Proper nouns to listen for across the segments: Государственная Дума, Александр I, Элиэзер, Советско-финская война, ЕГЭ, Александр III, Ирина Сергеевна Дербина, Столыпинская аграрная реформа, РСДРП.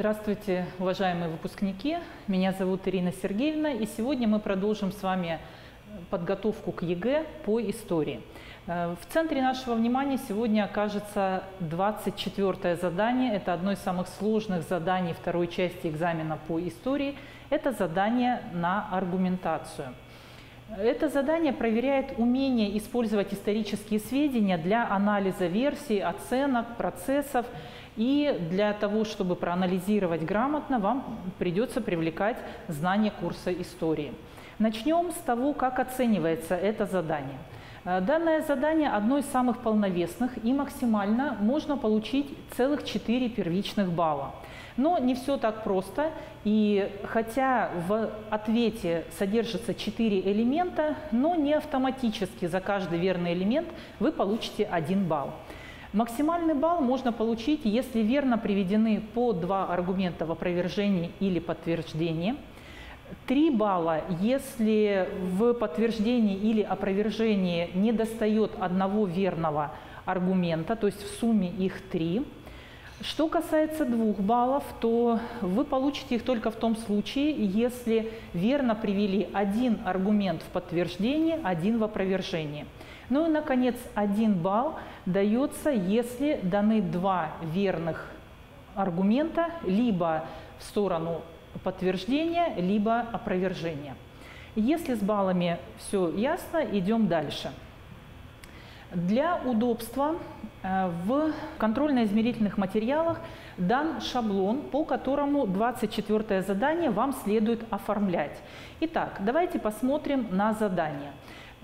Здравствуйте, уважаемые выпускники! Меня зовут Ирина Сергеевна, и сегодня мы продолжим с вами подготовку к ЕГЭ по истории. В центре нашего внимания сегодня окажется 24-е задание. Это одно из самых сложных заданий второй части экзамена по истории. Это задание на аргументацию. Это задание проверяет умение использовать исторические сведения для анализа версий, оценок, процессов. И для того, чтобы проанализировать грамотно, вам придется привлекать знания курса истории. Начнем с того, как оценивается это задание. Данное задание одно из самых полновесных, и максимально можно получить целых 4 первичных балла. Но не все так просто, и хотя в ответе содержится 4 элемента, но не автоматически за каждый верный элемент вы получите 1 балл. Максимальный балл можно получить, если верно приведены по 2 аргумента в опровержении или подтверждении, 3 балла, если в подтверждении или опровержении недостает 1 верного аргумента, то есть в сумме их 3. Что касается 2 баллов, то вы получите их только в том случае, если верно привели 1 аргумент в подтверждении, 1 в опровержении. Ну и, наконец, 1 балл дается, если даны 2 верных аргумента либо в сторону подтверждения, либо опровержения. Если с баллами все ясно, идем дальше. Для удобства в контрольно-измерительных материалах дан шаблон, по которому 24-е задание вам следует оформлять. Итак, давайте посмотрим на задание.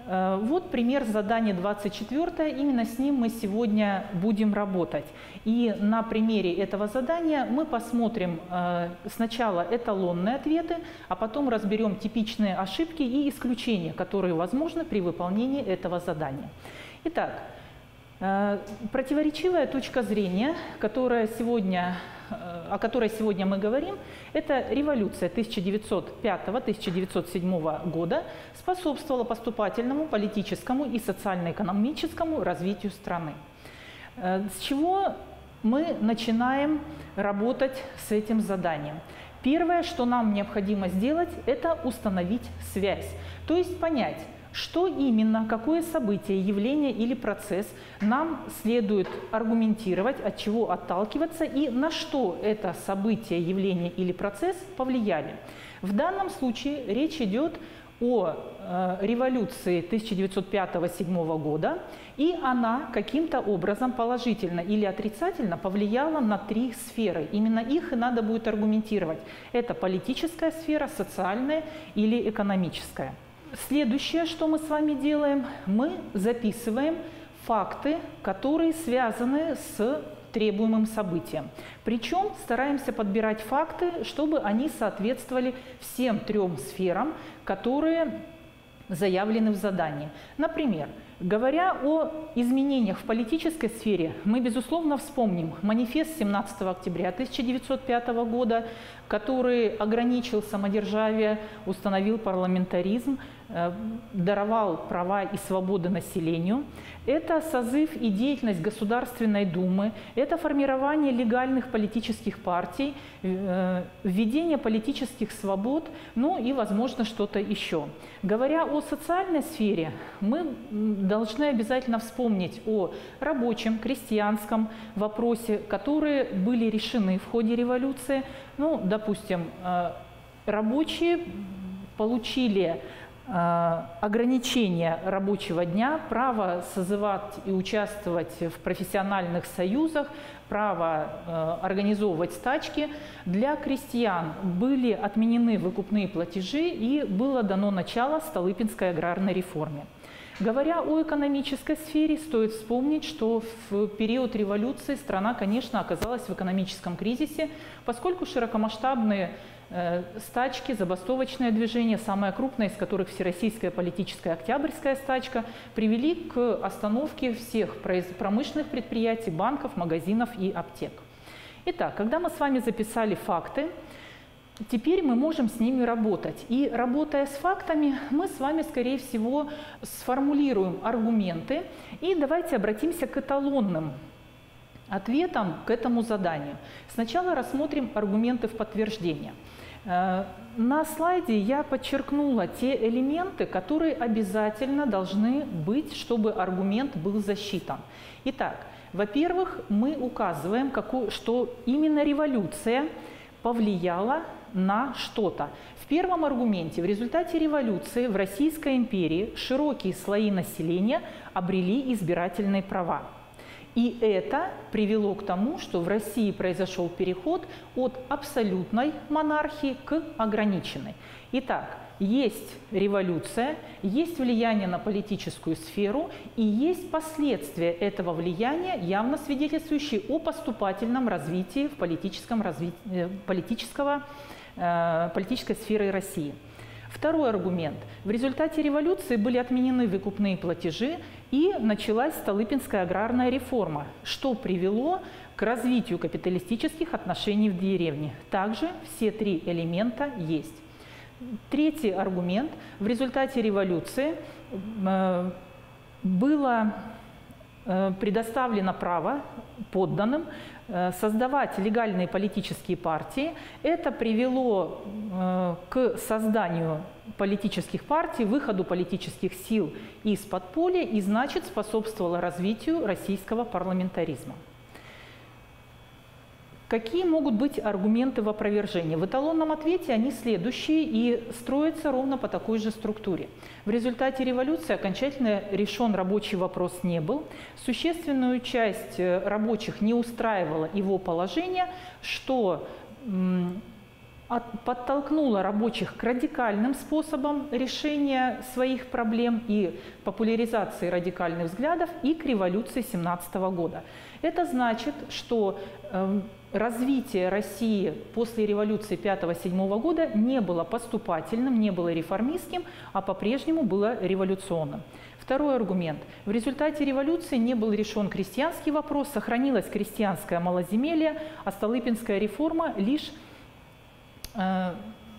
Вот пример задания 24, именно с ним мы сегодня будем работать. И на примере этого задания мы посмотрим сначала эталонные ответы, а потом разберем типичные ошибки и исключения, которые возможны при выполнении этого задания. Итак, противоречивая точка зрения, о которой сегодня мы говорим, это революция 1905-1907 года способствовала поступательному, политическому и социально-экономическому развитию страны. С чего мы начинаем работать с этим заданием? Первое, что нам необходимо сделать, это установить связь, то есть понять, что именно, какое событие, явление или процесс нам следует аргументировать, от чего отталкиваться и на что это событие, явление или процесс повлияли. В данном случае речь идет о революции 1905-1907 года, и она каким-то образом положительно или отрицательно повлияла на 3 сферы. Именно их и надо будет аргументировать. Это политическая сфера, социальная или экономическая. Следующее, что мы с вами делаем, мы записываем факты, которые связаны с требуемым событием. Причем стараемся подбирать факты, чтобы они соответствовали всем 3 сферам, которые заявлены в задании. Например, говоря о изменениях в политической сфере, мы, безусловно, вспомним манифест 17 октября 1905 года, который ограничил самодержавие, установил парламентаризм, даровал права и свободы населению. Это созыв и деятельность Государственной Думы, это формирование легальных политических партий, введение политических свобод, ну и, возможно, что-то еще. Говоря о социальной сфере, мы должны обязательно вспомнить о рабочем, крестьянском вопросе, которые были решены в ходе революции. Ну, допустим, рабочие получили ограничение рабочего дня, право созывать и участвовать в профессиональных союзах, право организовывать стачки. Для крестьян были отменены выкупные платежи и было дано начало Столыпинской аграрной реформе. Говоря о экономической сфере, стоит вспомнить, что в период революции страна, конечно, оказалась в экономическом кризисе, поскольку широкомасштабные стачки, забастовочное движение, самое крупное из которых всероссийская политическая октябрьская стачка, привели к остановке всех промышленных предприятий, банков, магазинов и аптек. Итак, когда мы с вами записали факты, теперь мы можем с ними работать. И работая с фактами, мы с вами, скорее всего, сформулируем аргументы. И давайте обратимся к эталонным ответом к этому заданию. Сначала рассмотрим аргументы в подтверждение. На слайде я подчеркнула те элементы, которые обязательно должны быть, чтобы аргумент был засчитан. Итак, во-первых, мы указываем, что именно революция повлияла на что-то. В первом аргументе: в результате революции в Российской империи широкие слои населения обрели избирательные права. И это привело к тому, что в России произошел переход от абсолютной монархии к ограниченной. Итак, есть революция, есть влияние на политическую сферу и есть последствия этого влияния, явно свидетельствующие о поступательном развитии в политической сфере России. Второй аргумент. В результате революции были отменены выкупные платежи и началась Столыпинская аграрная реформа, что привело к развитию капиталистических отношений в деревне. Также все три элемента есть. Третий аргумент. В результате революции было предоставлено право подданным создавать легальные политические партии. Это привело к созданию политических партий, выходу политических сил из подполья и, значит, способствовало развитию российского парламентаризма. Какие могут быть аргументы в опровержении? В эталонном ответе они следующие и строятся ровно по такой же структуре. В результате революции окончательно решен рабочий вопрос не был. Существенную часть рабочих не устраивало его положение, что подтолкнуло рабочих к радикальным способам решения своих проблем и популяризации радикальных взглядов и к революции 1917 года. Это значит, что развитие России после революции 1905-1907 года не было поступательным, не было реформистским, а по-прежнему было революционным. Второй аргумент. В результате революции не был решен крестьянский вопрос, сохранилось крестьянское малоземелье, а Столыпинская реформа лишь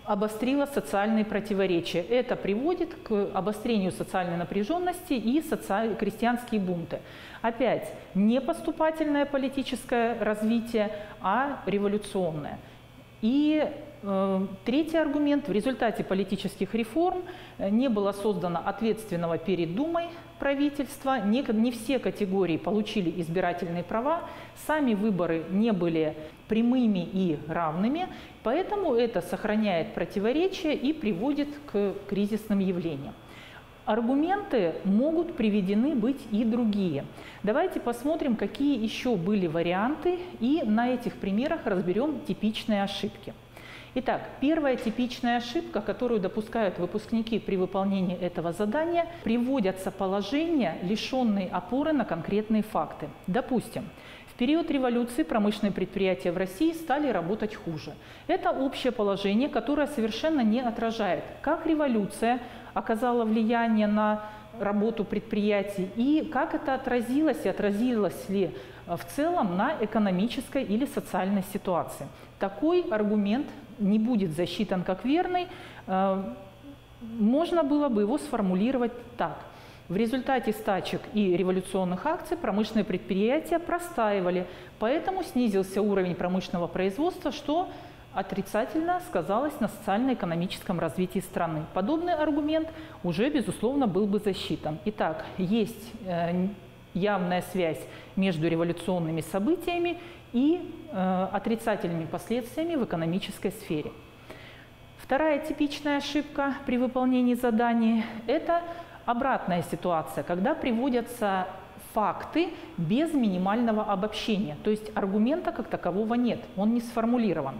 обострила социальные противоречия. Это приводит к обострению социальной напряженности и крестьянские бунты. Опять не поступательное политическое развитие, а революционное. И третий аргумент. В результате политических реформ не было создано ответственного перед Думой правительства, не все категории получили избирательные права, сами выборы не были прямыми и равными, поэтому это сохраняет противоречия и приводит к кризисным явлениям. Аргументы могут приведены быть и другие. Давайте посмотрим, какие еще были варианты, и на этих примерах разберем типичные ошибки. Итак, первая типичная ошибка, которую допускают выпускники при выполнении этого задания: приводятся положения, лишенные опоры на конкретные факты. Допустим, в период революции промышленные предприятия в России стали работать хуже. Это общее положение, которое совершенно не отражает, как революция оказала влияние на работу предприятий и как это отразилось, и отразилось ли в целом на экономической или социальной ситуации. Такой аргумент не будет засчитан как верный. Можно было бы его сформулировать так: в результате стачек и революционных акций промышленные предприятия простаивали, поэтому снизился уровень промышленного производства, что отрицательно сказалось на социально-экономическом развитии страны. Подобный аргумент уже, безусловно, был бы засчитан. Итак, есть явная связь между революционными событиями и отрицательными последствиями в экономической сфере. Вторая типичная ошибка при выполнении заданий – это обратная ситуация, когда приводятся факты без минимального обобщения, то есть аргумента как такового нет, он не сформулирован.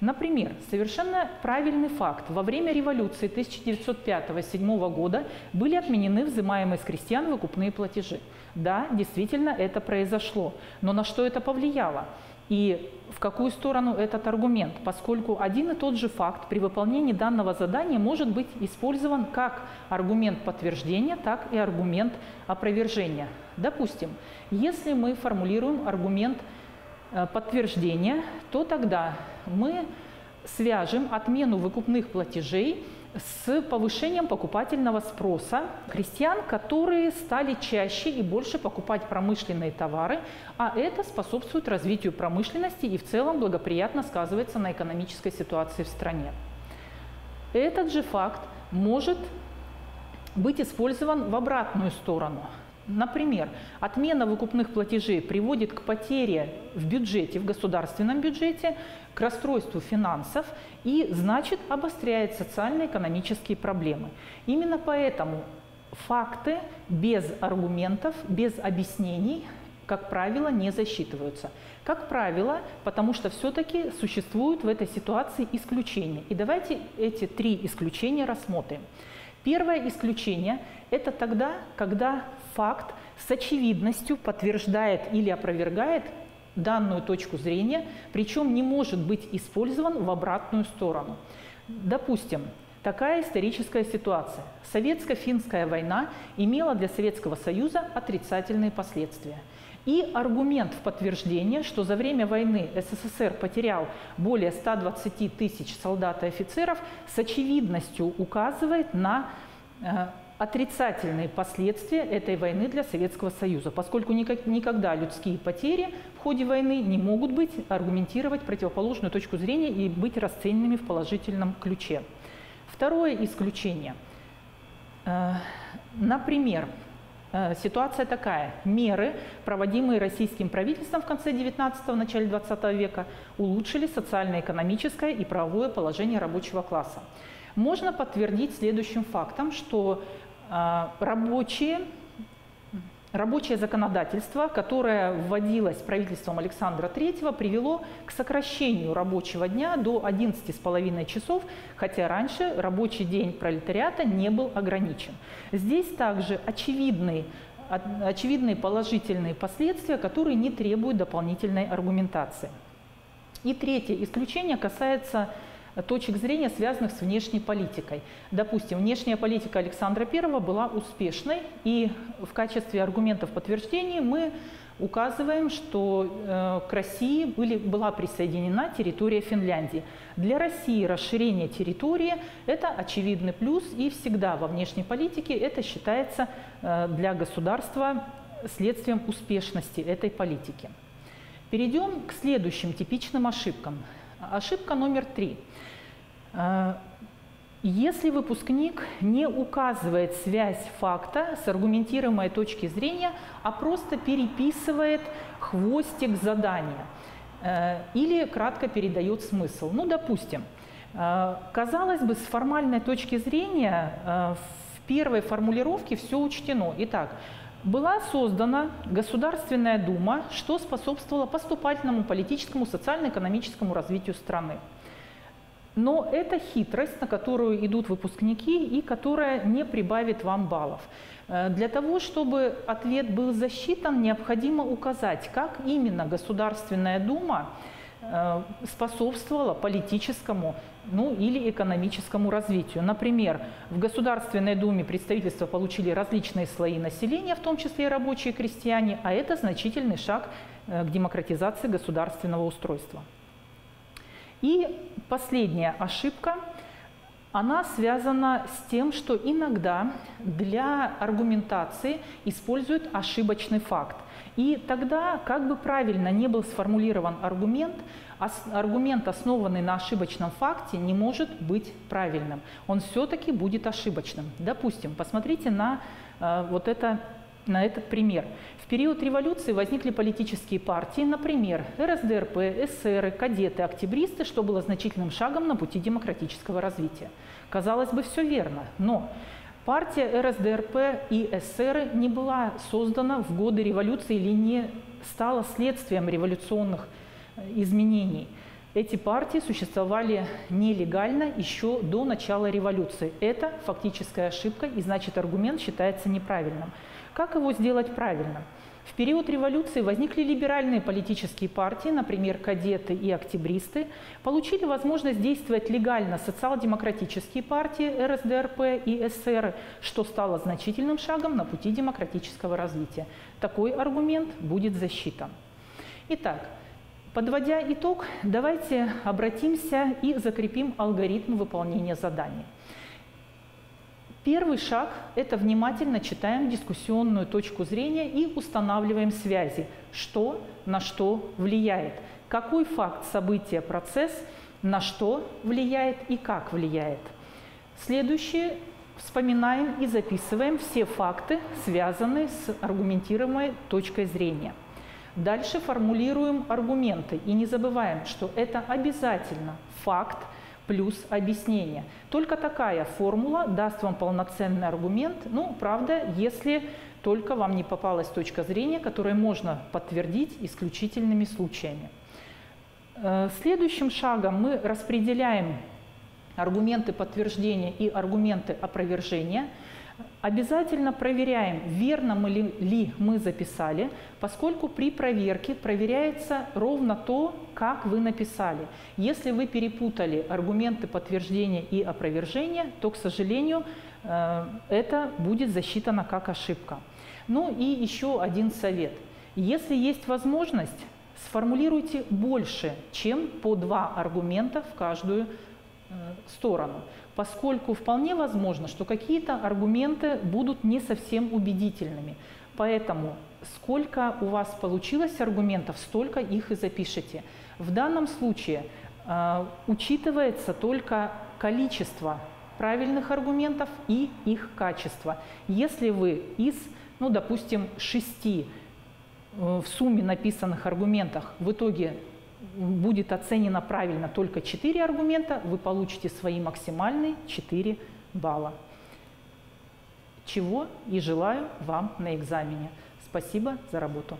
Например, совершенно правильный факт: во время революции 1905-1907 года были отменены взимаемые с крестьян выкупные платежи. Да, действительно, это произошло. Но на что это повлияло? И в какую сторону этот аргумент? Поскольку один и тот же факт при выполнении данного задания может быть использован как аргумент подтверждения, так и аргумент опровержения. Допустим, если мы формулируем аргумент подтверждения, то тогда мы свяжем отмену выкупных платежей с повышением покупательного спроса крестьян, которые стали чаще и больше покупать промышленные товары, а это способствует развитию промышленности и в целом благоприятно сказывается на экономической ситуации в стране. Этот же факт может быть использован в обратную сторону. Например, отмена выкупных платежей приводит к потере в бюджете, в государственном бюджете, к расстройству финансов и, значит, обостряет социально-экономические проблемы. Именно поэтому факты без аргументов, без объяснений, как правило, не засчитываются. Как правило, потому что все-таки существуют в этой ситуации исключения. И давайте эти три исключения рассмотрим. Первое исключение – это тогда, когда факт с очевидностью подтверждает или опровергает данную точку зрения, причем не может быть использован в обратную сторону. Допустим, такая историческая ситуация. Советско-финская война имела для Советского Союза отрицательные последствия. И аргумент в подтверждение, что за время войны СССР потерял более 120 тысяч солдат и офицеров, с очевидностью указывает на отрицательные последствия этой войны для Советского Союза, поскольку никогда людские потери в ходе войны не могут быть аргументировать противоположную точку зрения и быть расцененными в положительном ключе. Второе исключение. Например, ситуация такая. Меры, проводимые российским правительством в конце 19-го, начале 20 века, улучшили социально-экономическое и правовое положение рабочего класса. Можно подтвердить следующим фактом, что рабочее законодательство, которое вводилось правительством Александра III, привело к сокращению рабочего дня до 11,5 часов, хотя раньше рабочий день пролетариата не был ограничен. Здесь также очевидные положительные последствия, которые не требуют дополнительной аргументации. И третье исключение касается точек зрения, связанных с внешней политикой. Допустим, внешняя политика Александра I была успешной, и в качестве аргументов подтверждения мы указываем, что к России была присоединена территория Финляндии. Для России расширение территории – это очевидный плюс, и всегда во внешней политике это считается для государства следствием успешности этой политики. Перейдем к следующим типичным ошибкам. Ошибка номер 3. Если выпускник не указывает связь факта с аргументируемой точки зрения, а просто переписывает хвостик задания или кратко передает смысл. Ну, допустим, казалось бы, с формальной точки зрения в первой формулировке все учтено. Итак, была создана Государственная Дума, что способствовало поступательному политическому, социально-экономическому развитию страны. Но это хитрость, на которую идут выпускники и которая не прибавит вам баллов. Для того, чтобы ответ был засчитан, необходимо указать, как именно Государственная Дума способствовала политическому, или экономическому развитию. Например, в Государственной Думе представительства получили различные слои населения, в том числе и рабочие и крестьяне, а это значительный шаг к демократизации государственного устройства. И последняя ошибка, она связана с тем, что иногда для аргументации используют ошибочный факт. И тогда, как бы правильно не был сформулирован аргумент, аргумент, основанный на ошибочном факте, не может быть правильным. Он все-таки будет ошибочным. Допустим, посмотрите на этот пример. В период революции возникли политические партии, например, РСДРП, эсеры, кадеты, октябристы, что было значительным шагом на пути демократического развития. Казалось бы, все верно, но партия РСДРП и эсеры не была создана в годы революции или не стала следствием революционных изменений. Эти партии существовали нелегально еще до начала революции. Это фактическая ошибка, и значит, аргумент считается неправильным. Как его сделать правильно? В период революции возникли либеральные политические партии, например, кадеты и октябристы, получили возможность действовать легально социал-демократические партии РСДРП и эсеры, что стало значительным шагом на пути демократического развития. Такой аргумент будет засчитан. Итак, подводя итог, давайте обратимся и закрепим алгоритм выполнения заданий. Первый шаг – это внимательно читаем дискуссионную точку зрения и устанавливаем связи, что на что влияет, какой факт, событие, процесс на что влияет и как влияет. Следующее – вспоминаем и записываем все факты, связанные с аргументируемой точкой зрения. Дальше формулируем аргументы и не забываем, что это обязательно факт плюс объяснение. Только такая формула даст вам полноценный аргумент, ну, правда, если только вам не попалась точка зрения, которую можно подтвердить исключительными случаями. Следующим шагом мы распределяем аргументы подтверждения и аргументы опровержения. Обязательно проверяем, верно ли мы записали, поскольку при проверке проверяется ровно то, как вы написали. Если вы перепутали аргументы подтверждения и опровержения, то, к сожалению, это будет засчитано как ошибка. Ну и еще один совет. Если есть возможность, сформулируйте больше, чем по 2 аргумента в каждую сторону, поскольку вполне возможно, что какие-то аргументы будут не совсем убедительными. Поэтому сколько у вас получилось аргументов, столько их и запишите. В данном случае учитывается только количество правильных аргументов и их качество. Если вы из, ну, допустим, 6 в сумме написанных аргументах в итоге будет оценено правильно только 4 аргумента, вы получите свои максимальные 4 балла. Чего и желаю вам на экзамене. Спасибо за работу.